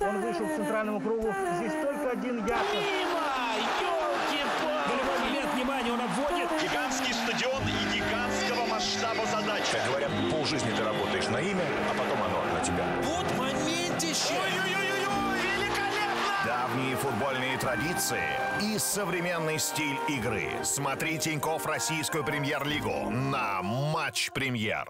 Он вышел к центральному кругу. Здесь только один Яков. Мимо! Внимание, он обводит. Гигантский стадион и гигантского масштаба задача. Как говорят, полжизни ты работаешь на имя, а потом оно на тебя. Вот моментище! Ой-ой-ой-ой! Великолепно! Давние футбольные традиции и современный стиль игры. Смотри Тинькофф Российскую Премьер-лигу на Матч Премьер.